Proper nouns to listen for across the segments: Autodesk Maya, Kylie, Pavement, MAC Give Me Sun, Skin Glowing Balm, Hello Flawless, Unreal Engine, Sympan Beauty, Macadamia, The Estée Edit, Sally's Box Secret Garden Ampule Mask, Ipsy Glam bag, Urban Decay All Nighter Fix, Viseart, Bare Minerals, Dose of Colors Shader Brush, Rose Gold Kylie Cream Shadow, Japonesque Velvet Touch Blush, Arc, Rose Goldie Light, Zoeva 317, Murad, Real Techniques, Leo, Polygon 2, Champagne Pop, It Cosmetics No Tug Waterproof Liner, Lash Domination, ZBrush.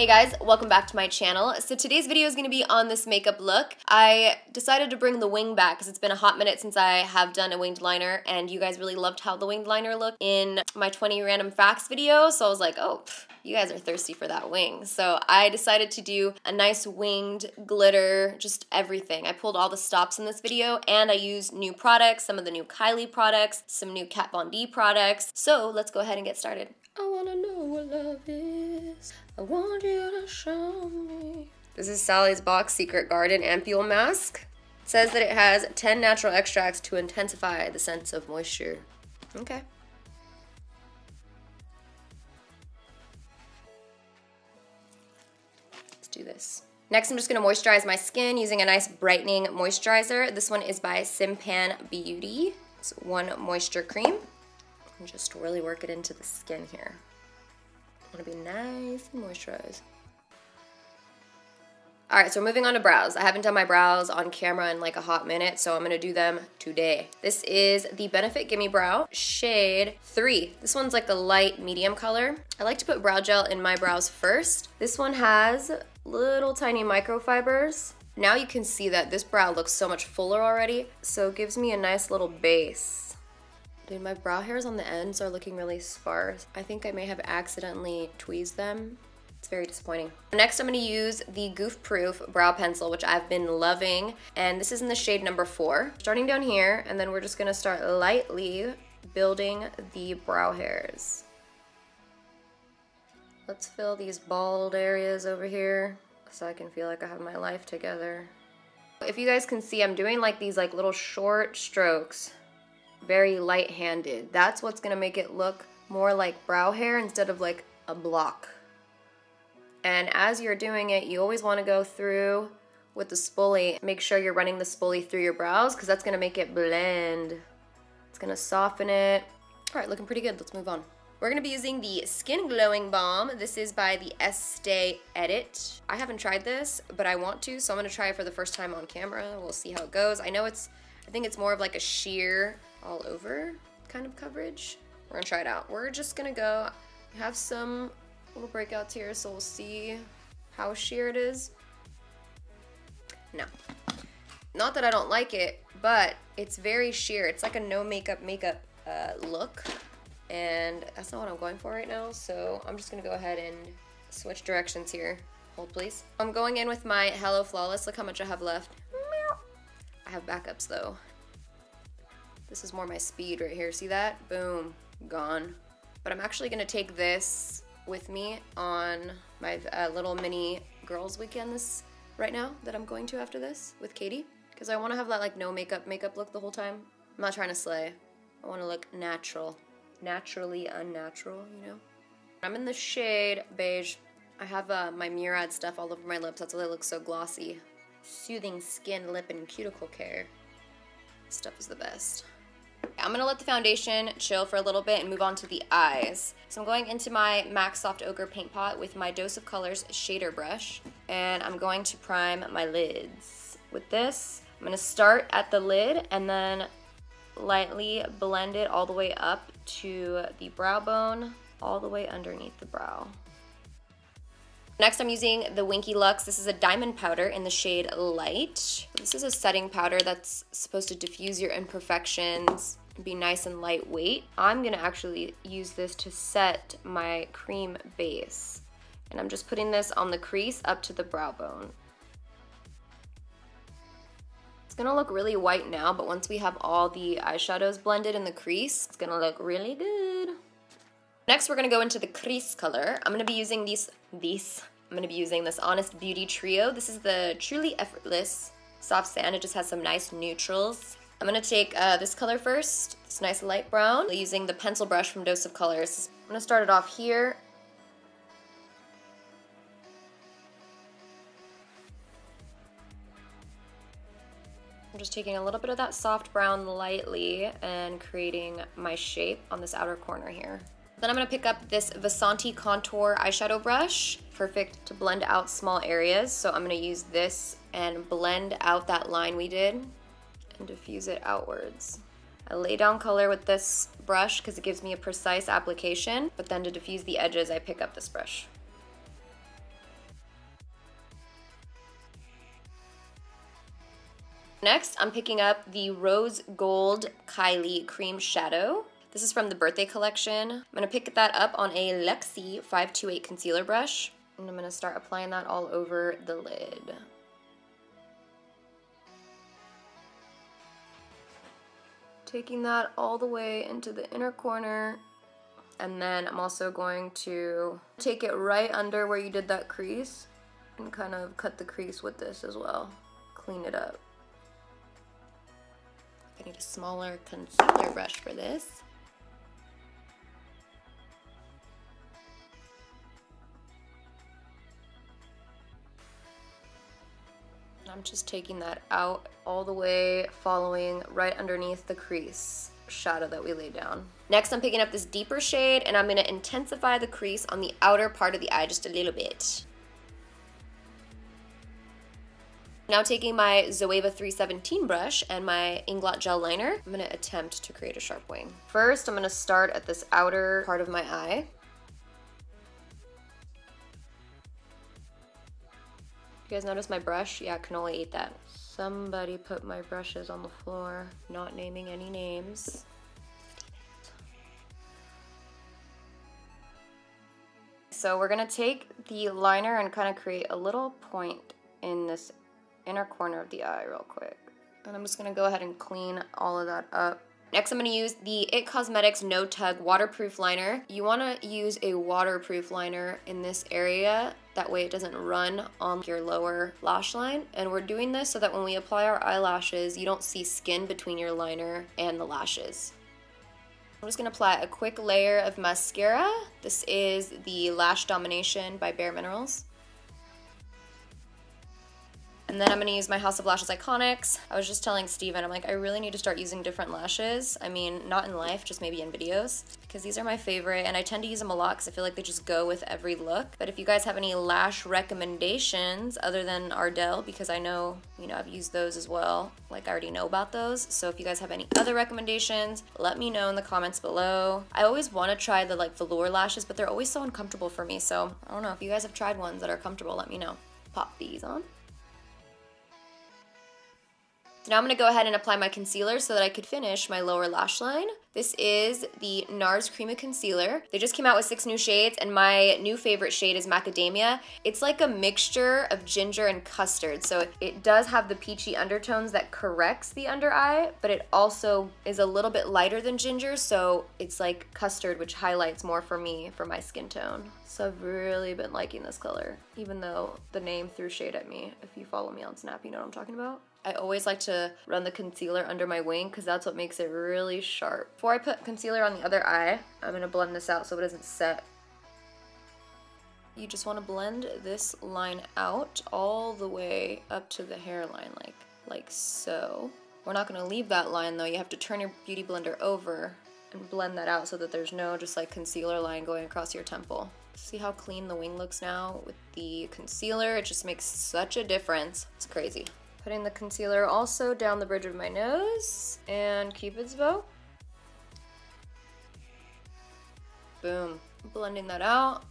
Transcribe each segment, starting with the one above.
Hey guys, welcome back to my channel. So today's video is going to be on this makeup look. I decided to bring the wing back because it's been a hot minute since I have done a winged liner, and you guys really loved how the winged liner looked in my 20 random facts video, so I was like, oh, you guys are thirsty for that wing. So I decided to do a nice winged glitter, just everything. I pulled all the stops in this video, and I used new products, some of the new Kylie products, some new Kat Von D products. So let's go ahead and get started. I wanna know what love is, I want you to show me. This is Sally's Box Secret Garden Ampule Mask. It says that it has 10 natural extracts to intensify the sense of moisture. Okay. Let's do this. Next, I'm just gonna moisturize my skin using a nice brightening moisturizer. This one is by Sympan Beauty. It's one moisture cream. And just really work it into the skin here. I want to be nice and moisturized. All right, so we're moving on to brows. I haven't done my brows on camera in like a hot minute, so I'm gonna do them today. This is the Benefit Gimme Brow, shade 3. This one's like a light medium color. I like to put brow gel in my brows first. This one has little tiny microfibers. Now you can see that this brow looks so much fuller already, so it gives me a nice little base. Dude, my brow hairs on the ends are looking really sparse. I think I may have accidentally tweezed them. It's very disappointing. Next, I'm gonna use the Goof Proof Brow Pencil, which I've been loving, and this is in the shade number 4. Starting down here, and then we're just gonna start lightly building the brow hairs. Let's fill these bald areas over here so I can feel like I have my life together. If you guys can see, I'm doing like these like little short strokes. Very light-handed. That's what's gonna make it look more like brow hair instead of like a block. And as you're doing it, you always want to go through with the spoolie. Make sure you're running the spoolie through your brows because that's gonna make it blend. It's gonna soften it. All right, looking pretty good. Let's move on. We're gonna be using the Skin Glowing Balm. This is by the Estée Edit. I haven't tried this, but I want to, so I'm gonna try it for the first time on camera. We'll see how it goes. I think it's more of like a sheer all over kind of coverage. We're gonna try it out. We're just gonna go, have some little breakouts here, so we'll see how sheer it is. No, not that I don't like it, but it's very sheer. It's like a no makeup look, and that's not what I'm going for right now, so I'm just gonna go ahead and switch directions here. Hold please. I'm going in with my Hello Flawless. Look how much I have left. I have backups though. This is more my speed right here. See that? Boom, gone. But I'm actually gonna take this with me on my little mini girls weekend this right now that I'm going to after this with Katie, because I wanna have that like no makeup look the whole time. I'm not trying to slay. I wanna look natural. Naturally unnatural, you know? I'm in the shade beige. I have my Murad stuff all over my lips. That's why they look so glossy. Soothing skin, lip, and cuticle care. This stuff is the best. I'm gonna let the foundation chill for a little bit and move on to the eyes. So I'm going into my MAC Soft Ochre Paint Pot with my Dose of Colors Shader Brush, and I'm going to prime my lids. With this, I'm gonna start at the lid and then lightly blend it all the way up to the brow bone, all the way underneath the brow. Next, I'm using the Winky Lux. This is a diamond powder in the shade light. This is a setting powder that's supposed to diffuse your imperfections, be nice and lightweight. I'm gonna actually use this to set my cream base. And I'm just putting this on the crease up to the brow bone. It's gonna look really white now, but once we have all the eyeshadows blended in the crease, it's gonna look really good. Next, we're gonna go into the crease color. I'm gonna be using this Honest Beauty Trio. This is the Truly Effortless Soft Sand. It just has some nice neutrals. I'm gonna take this color first, this nice light brown, using the pencil brush from Dose of Colors. I'm gonna start it off here. I'm just taking a little bit of that soft brown lightly and creating my shape on this outer corner here. Then I'm gonna pick up this Vasanti Contour Eyeshadow Brush, perfect to blend out small areas. So I'm gonna use this and blend out that line we did and diffuse it outwards. I lay down color with this brush because it gives me a precise application, but then to diffuse the edges, I pick up this brush. Next, I'm picking up the Rose Gold Kylie Cream Shadow. This is from the birthday collection. I'm gonna pick that up on a Lexi 528 concealer brush, and I'm gonna start applying that all over the lid. Taking that all the way into the inner corner, and then I'm also going to take it right under where you did that crease and kind of cut the crease with this as well. Clean it up. I need a smaller concealer brush for this. I'm just taking that out all the way, following right underneath the crease shadow that we laid down. Next, I'm picking up this deeper shade, and I'm going to intensify the crease on the outer part of the eye just a little bit. Now taking my Zoeva 317 brush and my Inglot gel liner, I'm going to attempt to create a sharp wing. First, I'm going to start at this outer part of my eye. You guys notice my brush? Yeah, cannoli ate that. Somebody put my brushes on the floor. Not naming any names. So we're gonna take the liner and kind of create a little point in this inner corner of the eye real quick. And I'm just gonna go ahead and clean all of that up. Next, I'm gonna use the It Cosmetics No Tug Waterproof Liner. You wanna use a waterproof liner in this area, that way it doesn't run on your lower lash line. And we're doing this so that when we apply our eyelashes, you don't see skin between your liner and the lashes. I'm just gonna apply a quick layer of mascara. This is the Lash Domination by Bare Minerals. And then I'm gonna use my House of Lashes Iconics. I was just telling Steven, I'm like, I really need to start using different lashes. I mean, not in life, just maybe in videos, because these are my favorite and I tend to use them a lot because I feel like they just go with every look. But if you guys have any lash recommendations other than Ardell, because I know, you know, I've used those as well, like I already know about those. So if you guys have any other recommendations, let me know in the comments below. I always wanna try the like velour lashes, but they're always so uncomfortable for me. So I don't know, if you guys have tried ones that are comfortable, let me know. Pop these on. Now I'm going to go ahead and apply my concealer so that I could finish my lower lash line. This is the NARS Creamy Concealer. They just came out with 6 new shades, and my new favorite shade is Macadamia. It's like a mixture of ginger and custard, so it does have the peachy undertones that corrects the under eye, but it also is a little bit lighter than ginger, so it's like custard, which highlights more for me for my skin tone. So I've really been liking this color, even though the name threw shade at me. If you follow me on Snap, you know what I'm talking about. I always like to run the concealer under my wing because that's what makes it really sharp. Before I put concealer on the other eye, I'm going to blend this out so it doesn't set. You just want to blend this line out all the way up to the hairline, like so. We're not going to leave that line though. You have to turn your beauty blender over and blend that out so that there's no just like concealer line going across your temple. See how clean the wing looks now with the concealer? It just makes such a difference. It's crazy. Putting the concealer also down the bridge of my nose and Cupid's bow. Boom. Blending that out.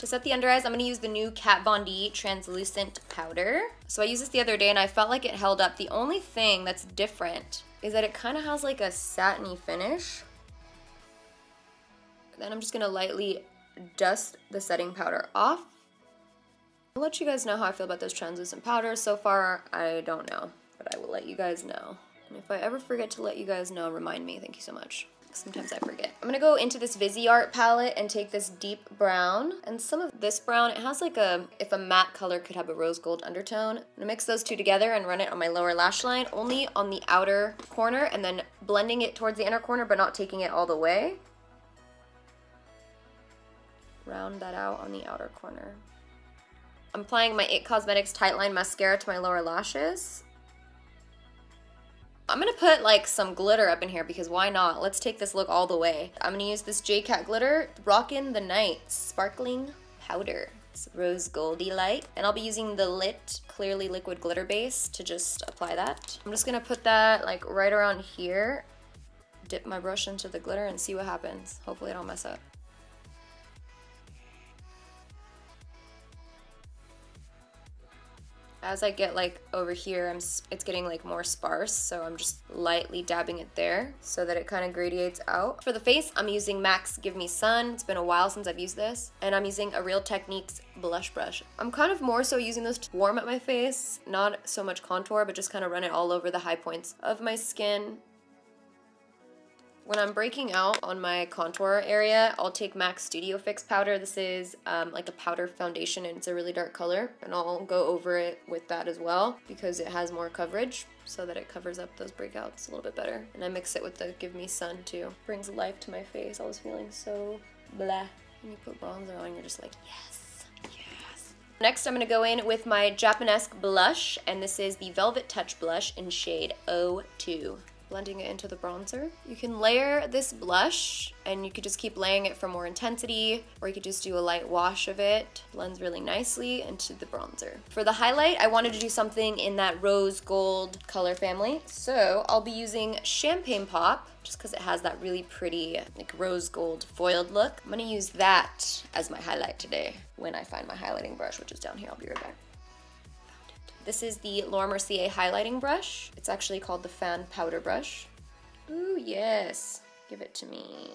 To set the under eyes, I'm going to use the new Kat Von D Translucent Powder. So I used this the other day and I felt like it held up. The only thing that's different is that it kind of has like a satiny finish. Then I'm just going to lightly dust the setting powder off. I'll let you guys know how I feel about those translucent powders. So far, I don't know, but I will let you guys know. And if I ever forget to let you guys know, remind me. Thank you so much. Sometimes I forget. I'm gonna go into this Viseart palette and take this deep brown and some of this brown. It has like a, if a matte color could have a rose gold undertone. I'm gonna mix those two together and run it on my lower lash line, only on the outer corner and then blending it towards the inner corner, but not taking it all the way. Round that out on the outer corner. I'm applying my It Cosmetics Tightline Mascara to my lower lashes. I'm gonna put like some glitter up in here because why not? Let's take this look all the way. I'm gonna use this JCAT Glitter Rockin' the Night Sparkling Powder. It's Rose Goldie Light. And I'll be using the Lit Clearly Liquid Glitter Base to just apply that. I'm just gonna put that like right around here. Dip my brush into the glitter and see what happens. Hopefully I don't mess up. As I get like over here, it's getting like more sparse, so I'm just lightly dabbing it there so that it kind of gradiates out. For the face, I'm using MAC's Give Me Sun. It's been a while since I've used this. And I'm using a Real Techniques blush brush. I'm kind of more so using this to warm up my face, not so much contour, but just kind of run it all over the high points of my skin. When I'm breaking out on my contour area, I'll take MAC Studio Fix Powder. This is like a powder foundation and it's a really dark color. And I'll go over it with that as well because it has more coverage so that it covers up those breakouts a little bit better. And I mix it with the Give Me Sun too. Brings life to my face. I was feeling so blah. When you put bronzer on, you're just like, yes. Next, I'm going to go in with my Japonesque blush, and this is the Velvet Touch Blush in shade 02. Blending it into the bronzer. You can layer this blush, and you could just keep laying it for more intensity, or you could just do a light wash of it. Blends really nicely into the bronzer. For the highlight, I wanted to do something in that rose gold color family, so I'll be using Champagne Pop, just because it has that really pretty like rose gold foiled look. I'm gonna use that as my highlight today when I find my highlighting brush, which is down here. I'll be right back. Found it. This is the Laura Mercier highlighting brush. It's actually called the Fan Powder Brush. Ooh, yes. Give it to me.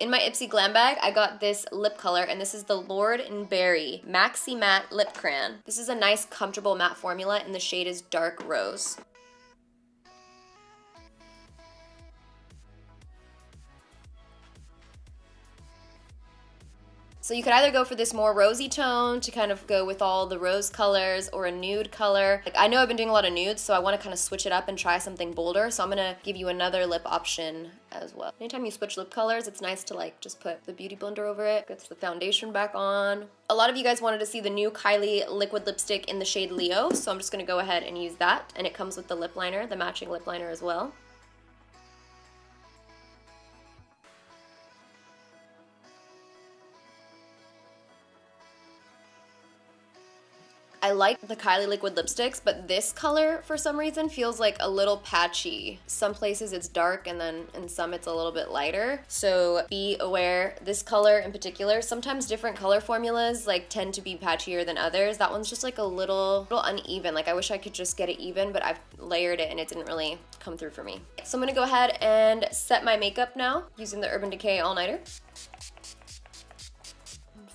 In my Ipsy Glam Bag, I got this lip color, and this is the Lord & Berry Maxi Matte Lip Crayon. This is a nice, comfortable matte formula, and the shade is Dark Rose. So you could either go for this more rosy tone to kind of go with all the rose colors, or a nude color. Like, I know I've been doing a lot of nudes, so I want to kind of switch it up and try something bolder, so I'm going to give you another lip option as well. Anytime you switch lip colors, it's nice to like just put the beauty blender over it, gets the foundation back on. A lot of you guys wanted to see the new Kylie liquid lipstick in the shade Leo, so I'm just going to go ahead and use that, and it comes with the lip liner, the matching lip liner as well. I like the Kylie liquid lipsticks, but this color for some reason feels like a little patchy. Some places it's dark, and then in some it's a little bit lighter. So be aware, this color in particular, sometimes different color formulas like tend to be patchier than others. That one's just like a little uneven. Like I wish I could just get it even, but I've layered it and it didn't really come through for me. So I'm gonna go ahead and set my makeup now using the Urban Decay All Nighter.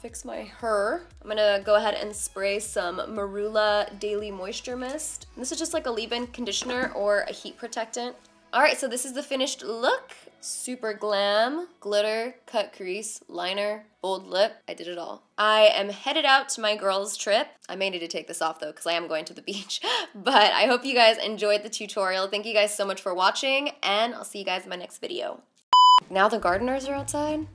Fix my hair. I'm gonna go ahead and spray some Marula Daily Moisture Mist. And this is just like a leave-in conditioner or a heat protectant. All right, so this is the finished look. Super glam, glitter, cut crease, liner, bold lip. I did it all. I am headed out to my girls' trip. I may need to take this off though, because I am going to the beach. But I hope you guys enjoyed the tutorial. Thank you guys so much for watching, and I'll see you guys in my next video. Now the gardeners are outside.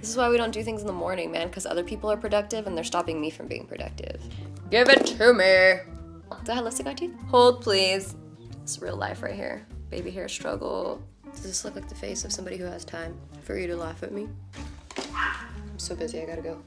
This is why we don't do things in the morning, man, because other people are productive and they're stopping me from being productive. Give it to me! Do I have lipstick on my teeth? Hold, please. It's real life right here. Baby hair struggle. Does this look like the face of somebody who has time for you to laugh at me? I'm so busy, I gotta go.